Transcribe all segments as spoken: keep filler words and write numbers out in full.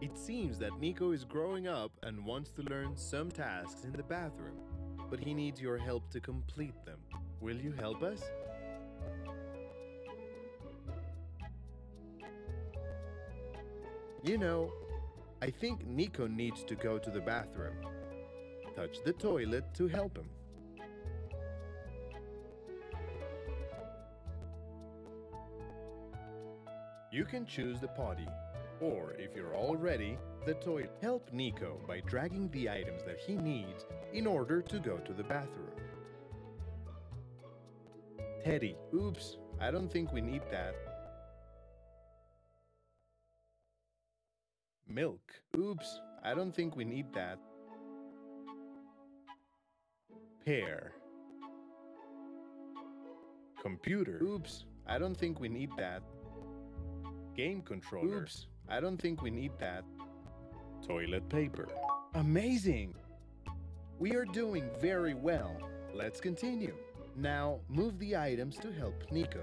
It seems that Nico is growing up and wants to learn some tasks in the bathroom, but he needs your help to complete them. Will you help us? You know, I think Nico needs to go to the bathroom. Touch the toilet to help him. You can choose the potty, or if you're already, the toilet. Help Nico by dragging the items that he needs in order to go to the bathroom. Teddy, oops, I don't think we need that. Milk, oops, I don't think we need that. Pear. Computer, oops, I don't think we need that. Game controller. Oops, I don't think we need that. Toilet paper. Amazing! We are doing very well. Let's continue. Now, move the items to help Nico.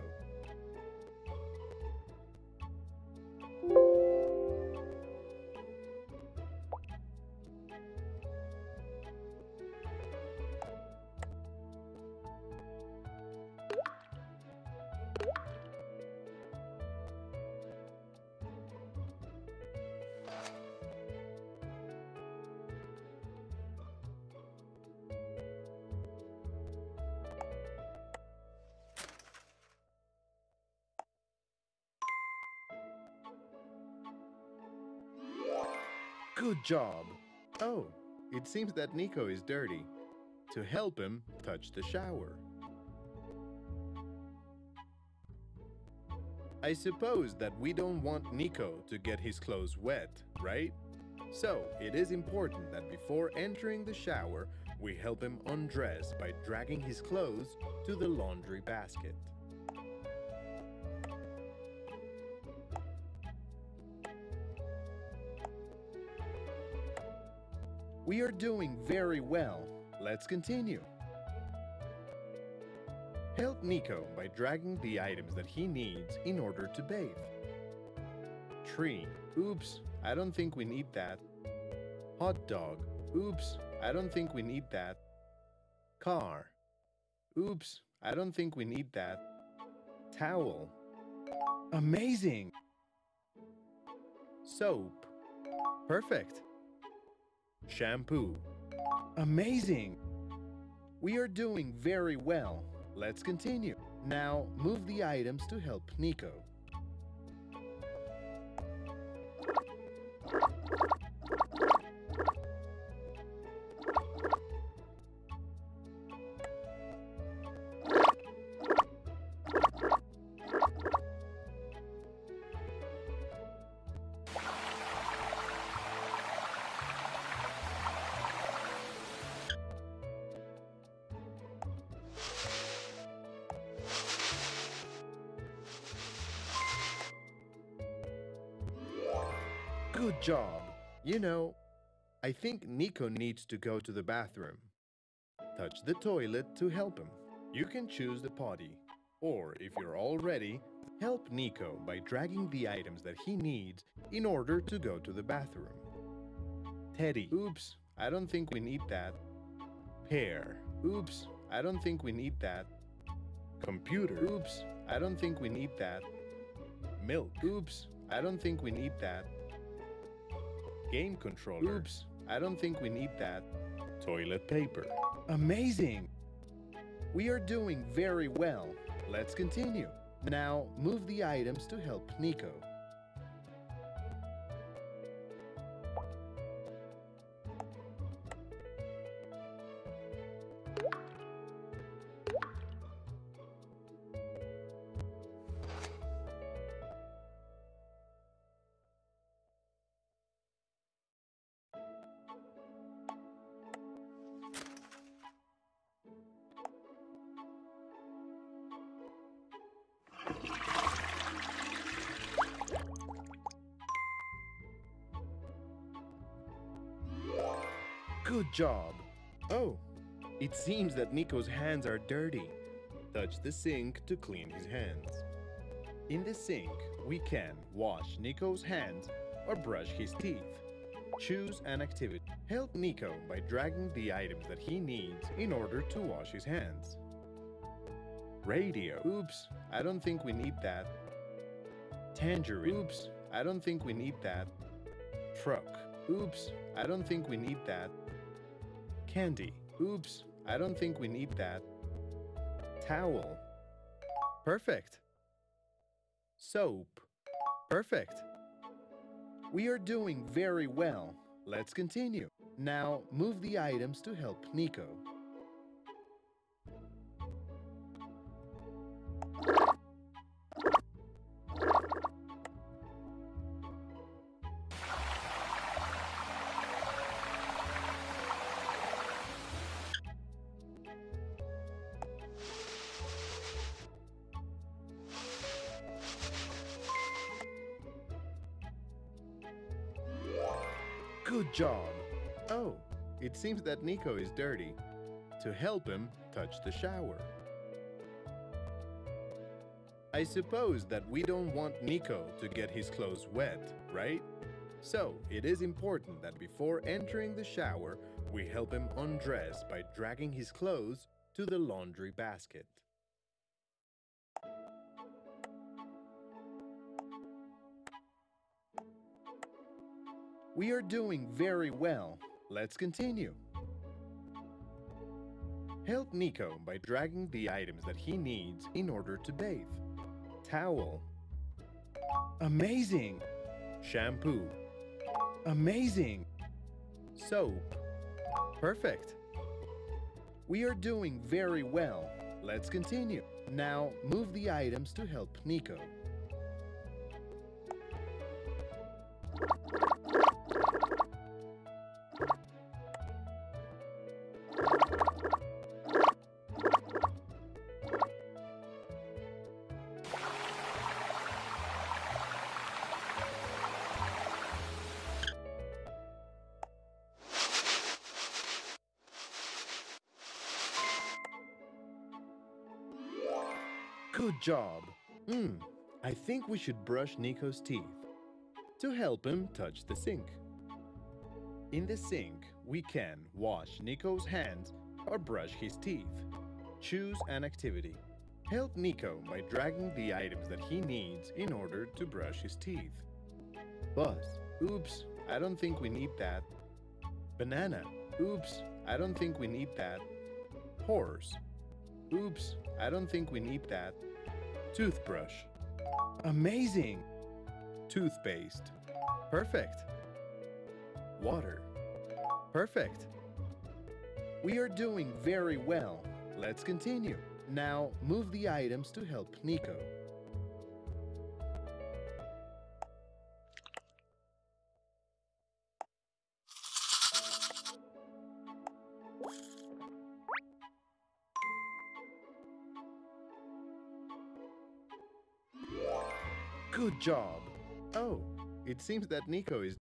Good job! Oh, it seems that Nico is dirty. To help him, touch the shower. I suppose that we don't want Nico to get his clothes wet, right? So, it is important that before entering the shower, we help him undress by dragging his clothes to the laundry basket. We are doing very well. Let's continue. Help Nico by dragging the items that he needs in order to bathe. Tree. Oops, I don't think we need that. Hot dog. Oops, I don't think we need that. Car. Oops, I don't think we need that. Towel. Amazing! Soap. Perfect. Shampoo. Amazing! We are doing very well. Let's continue. Now, move the items to help Nico. Good job! You know, I think Nico needs to go to the bathroom. Touch the toilet to help him. You can choose the potty, or if you're already, help Nico by dragging the items that he needs in order to go to the bathroom. Teddy. Oops, I don't think we need that. Pear. Oops, I don't think we need that. Computer. Oops, I don't think we need that. Milk. Oops, I don't think we need that. Game controller. Oops, I don't think we need that. Toilet paper. Amazing! We are doing very well. Let's continue. Now, move the items to help Nico. Good job! Oh, it seems that Nico's hands are dirty. Touch the sink to clean his hands. In the sink, we can wash Nico's hands or brush his teeth. Choose an activity. Help Nico by dragging the items that he needs in order to wash his hands. Radio. Oops, I don't think we need that. Tangerine. Oops, I don't think we need that. Truck. Oops, I don't think we need that. Candy. Oops, I don't think we need that. Towel. Perfect. Soap. Perfect. We are doing very well. Let's continue. Now move the items to help Nico. Good job! Oh, it seems that Nico is dirty. To help him, touch the shower. I suppose that we don't want Nico to get his clothes wet, right? So, it is important that before entering the shower, we help him undress by dragging his clothes to the laundry basket. We are doing very well. Let's continue. Help Nico by dragging the items that he needs in order to bathe. Towel. Amazing! Shampoo. Amazing! Soap. Perfect. We are doing very well. Let's continue. Now move the items to help Nico. Good job! Hmm, I think we should brush Nico's teeth. To help him touch the sink. In the sink, we can wash Nico's hands or brush his teeth. Choose an activity. Help Nico by dragging the items that he needs in order to brush his teeth. Bus. Oops, I don't think we need that. Banana. Oops, I don't think we need that. Horse. Oops, I don't think we need that. Toothbrush. Amazing! Toothpaste. Perfect. Water. Perfect. We are doing very well. Let's continue. Now move the items to help Nico. Good job! Oh, it seems that Nico is